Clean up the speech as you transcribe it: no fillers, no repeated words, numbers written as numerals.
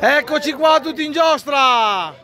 Eccoci qua tutti in giostra!